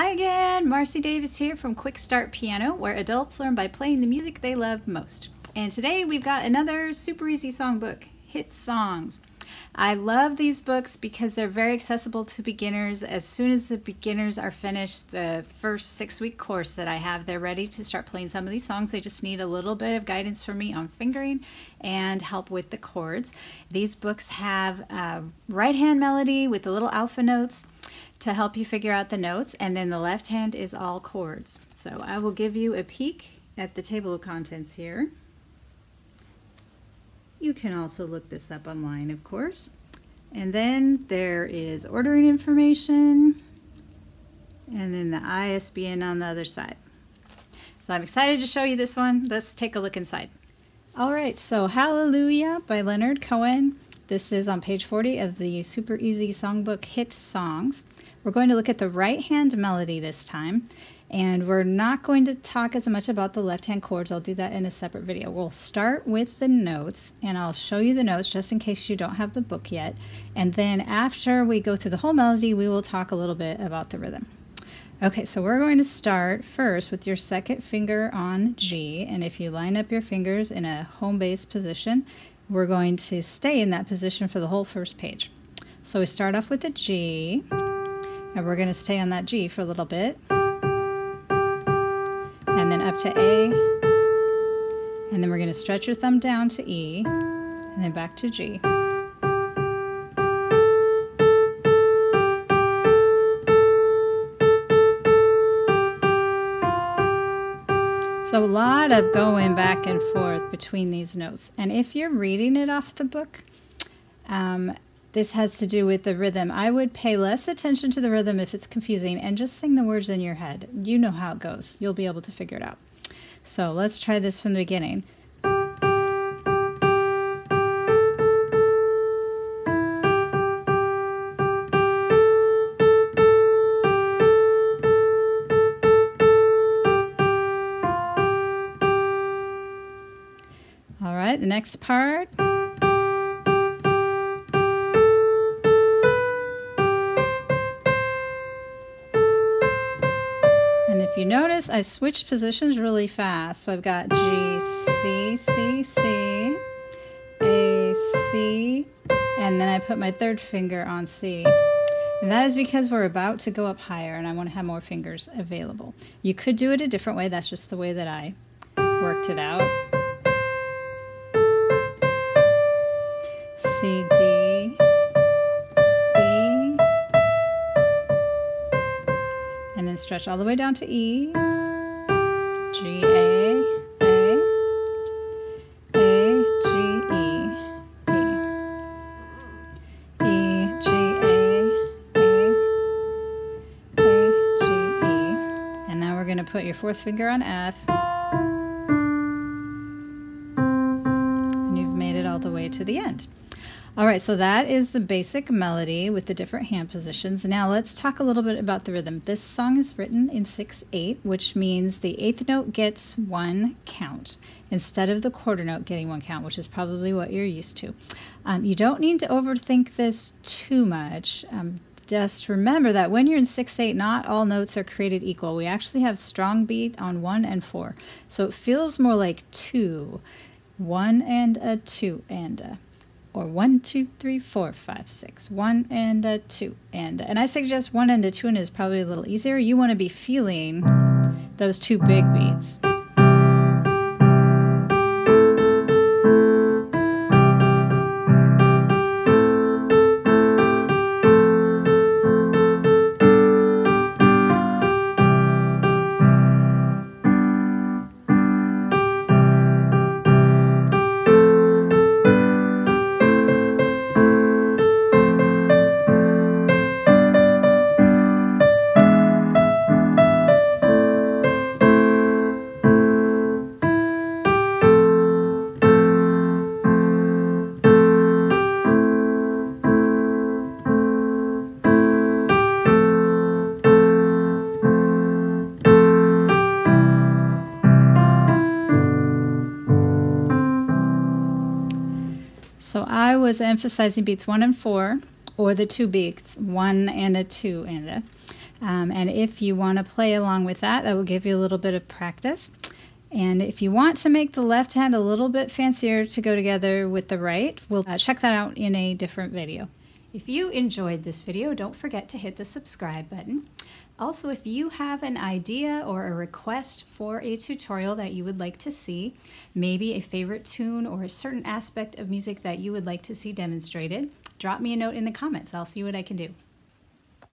Hi again, Marcy Davis here from Quick Start Piano, where adults learn by playing the music they love most. And today we've got another super easy songbook, Hit Songs. I love these books because they're very accessible to beginners. As soon as the beginners are finished the first 6-week course that I have, they're ready to start playing some of these songs. They just need a little bit of guidance from me on fingering and help with the chords. These books have a right hand melody with the little alpha notes to help you figure out the notes, and then the left hand is all chords. So I will give you a peek at the table of contents here. You can also look this up online, of course. And then there is ordering information, and then the ISBN on the other side. So I'm excited to show you this one. Let's take a look inside. All right, so Hallelujah by Leonard Cohen. This is on page 40 of the super easy songbook Hit Songs. We're going to look at the right hand melody this time, and we're not going to talk as much about the left hand chords. I'll do that in a separate video. We'll start with the notes, and I'll show you the notes just in case you don't have the book yet. And then after we go through the whole melody, we will talk a little bit about the rhythm. Okay, so we're going to start first with your second finger on G, and if you line up your fingers in a home base position, we're going to stay in that position for the whole first page. So we start off with a G, and we're going to stay on that G for a little bit, and then up to A, and then we're going to stretch your thumb down to E, and then back to G. So a lot of going back and forth between these notes. And if you're reading it off the book, this has to do with the rhythm. I would pay less attention to the rhythm if it's confusing, and just sing the words in your head. You know how it goes. You'll be able to figure it out. So let's try this from the beginning. All right, the next part. You notice I switched positions really fast, so I've got G, C, A, C, and then I put my third finger on C. And that is because we're about to go up higher and I want to have more fingers available. You could do it a different way, that's just the way that I worked it out. C, D, and then stretch all the way down to E, G, A, G, E, E, G, A, G, E. And now we're going to put your fourth finger on F. And you've made it all the way to the end. All right, so that is the basic melody with the different hand positions. Now let's talk a little bit about the rhythm. This song is written in 6/8, which means the eighth note gets one count instead of the quarter note getting one count, which is probably what you're used to. You don't need to overthink this too much. Just remember that when you're in 6/8, not all notes are created equal. We actually have strong beat on 1 and 4. So it feels more like 2, 1 and a 2 and a. Or 1, 2, 3, 4, 5, 6. 1 and a 2 and a. And I suggest 1 and a 2 and a is probably a little easier. You want to be feeling those two big beats. So I was emphasizing beats 1 and 4, or the two beats, 1 and a 2 and a. And if you want to play along with that, that will give you a little bit of practice. And if you want to make the left hand a little bit fancier to go together with the right, we'll check that out in a different video. If you enjoyed this video, don't forget to hit the subscribe button. Also, if you have an idea or a request for a tutorial that you would like to see, maybe a favorite tune or a certain aspect of music that you would like to see demonstrated, drop me a note in the comments. I'll see what I can do.